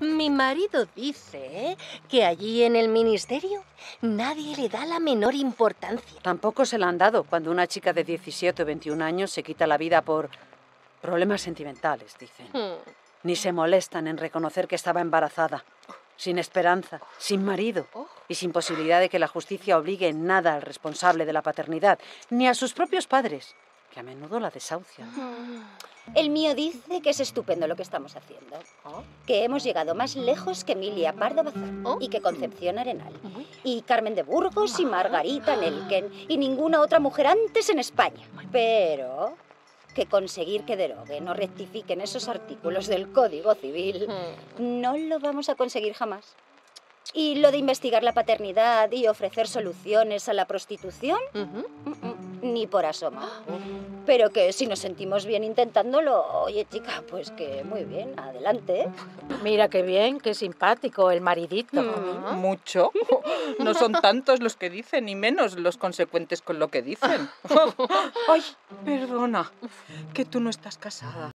Mi marido dice que allí en el ministerio nadie le da la menor importancia. Tampoco se la han dado cuando una chica de 17 o 21 años se quita la vida por problemas sentimentales, dicen. Ni se molestan en reconocer que estaba embarazada, sin esperanza, sin marido y sin posibilidad de que la justicia obligue en nada al responsable de la paternidad, ni a sus propios padres, que a menudo la desahucian. El mío dice que es estupendo lo que estamos haciendo, que hemos llegado más lejos que Emilia Pardo Bazán y que Concepción Arenal y Carmen de Burgos y Margarita Nelken y ninguna otra mujer antes en España. Pero que conseguir que deroguen o rectifiquen esos artículos del Código Civil no lo vamos a conseguir jamás. Y lo de investigar la paternidad y ofrecer soluciones a la prostitución, ni por asomo. Pero que si nos sentimos bien intentándolo, oye chica, pues que muy bien, adelante. Mira qué bien, qué simpático el maridito. Mucho. No son tantos los que dicen y menos los consecuentes con lo que dicen. Ay, perdona, que tú no estás casada.